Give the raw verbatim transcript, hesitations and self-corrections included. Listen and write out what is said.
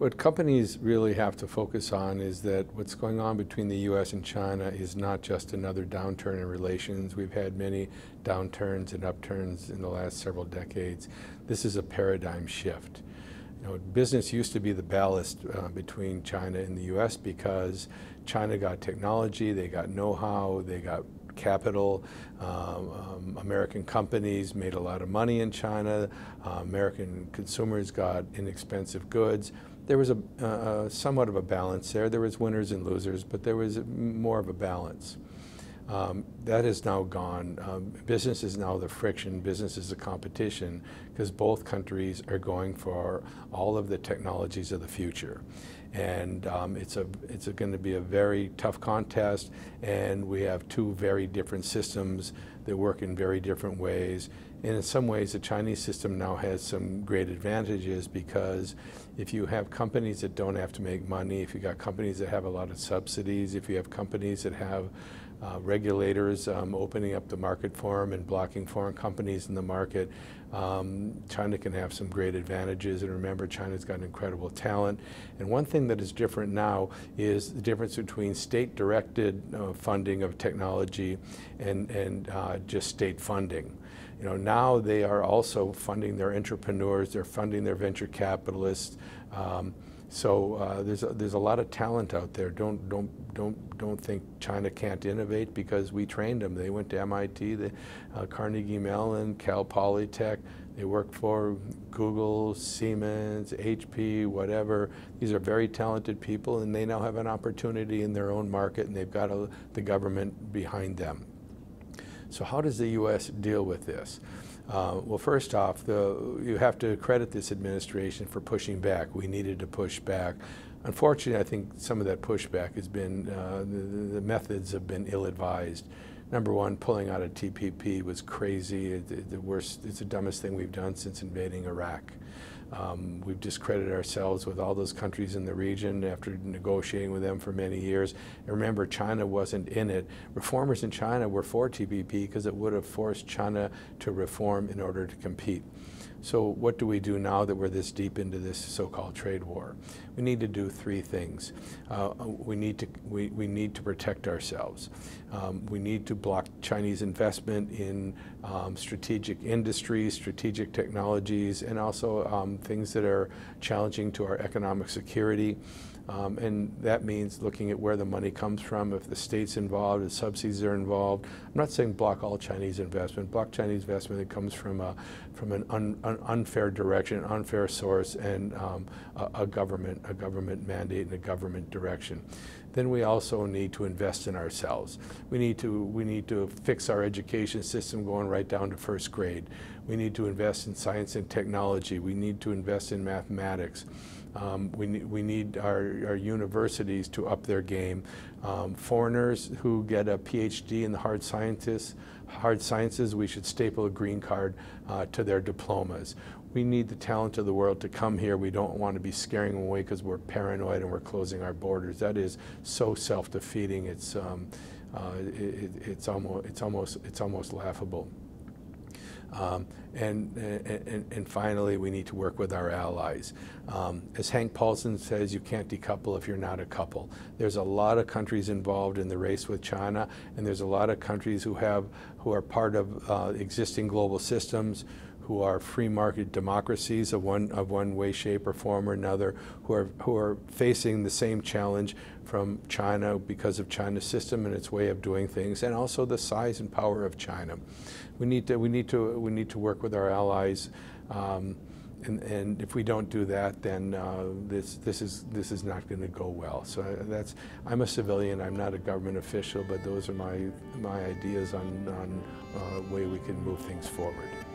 what companies really have to focus on is that what's going on between the U S and China is not just another downturn in relations. We've had many downturns and upturns in the last several decades. This is a paradigm shift. You know, business used to be the ballast uh, between China and the U S because China got technology, they got know-how, they got capital. Um, um, American companies made a lot of money in China. Uh, American consumers got inexpensive goods. There was a uh, somewhat of a balance there. There was winners and losers, but there was more of a balance. Um, that is now gone. Um, business is now the friction. Business is the competition because both countries are going for all of the technologies of the future. And um, it's, a, it's a going to be a very tough contest, and we have two very different systems that work in very different ways. And in some ways, the Chinese system now has some great advantages because if you have companies that don't have to make money, if you've got companies that have a lot of subsidies, if you have companies that have Uh, regulators um, opening up the market for them and blocking foreign companies in the market, um, China can have some great advantages. And remember, China's got incredible talent. And one thing that is different now is the difference between state-directed uh, funding of technology and, and uh, just state funding. You know, now they are also funding their entrepreneurs, they're funding their venture capitalists. Um, So uh, there's a, there's a lot of talent out there. Don't don't don't don't think China can't innovate because we trained them. They went to M I T, the, uh, Carnegie Mellon, Cal Polytech. They work for Google, Siemens, H P, whatever. These are very talented people, and they now have an opportunity in their own market, and they've got a, the government behind them. So how does the U S deal with this? Uh, well, first off, the, you have to credit this administration for pushing back. We needed to push back. Unfortunately, I think some of that pushback has been, uh, the, the methods have been ill-advised. Number one, pulling out of T P P was crazy. It, the worst, it's the dumbest thing we've done since invading Iraq. Um, we've discredited ourselves with all those countries in the region after negotiating with them for many years. And remember, China wasn't in it. Reformers in China were for T P P because it would have forced China to reform in order to compete. So what do we do now that we're this deep into this so-called trade war? We need to do three things. Uh, we need to we, we need to protect ourselves. Um, we need to block Chinese investment in um, strategic industries, strategic technologies, and also um, things that are challenging to our economic security. Um, and that means looking at where the money comes from, if the state's involved, if subsidies are involved. I'm not saying block all Chinese investment. Block Chinese investment that comes from a, from an, un, an unfair direction, unfair source, and um, a, a government, a government mandate and a government direction. Then we also need to invest in ourselves. We need to, we need to fix our education system going right down to first grade. We need to invest in science and technology. We need to invest in mathematics. Um, we, ne we need our, our universities to up their game. Um, foreigners who get a P H D in the hard sciences, hard sciences, we should staple a green card uh, to their diplomas. We need the talent of the world to come here. We don't want to be scaring them away because we're paranoid and we're closing our borders. That is so self-defeating. It's um, uh, it, it's almost it's almost it's almost laughable. Um, and, and, and finally, we need to work with our allies. Um, as Hank Paulson says, you can't decouple if you're not a couple. There's a lot of countries involved in the race with China, and there's a lot of countries who have, who are part of uh, existing global systems, who are free market democracies of one, of one way, shape, or form or another, who are, who are facing the same challenge from China because of China's system and its way of doing things, and also the size and power of China. We need to, we need to, we need to work with our allies, um, and, and if we don't do that, then uh, this, this, is, this is not going to go well. So that's, I'm a civilian, I'm not a government official, but those are my, my ideas on, on uh, way we can move things forward.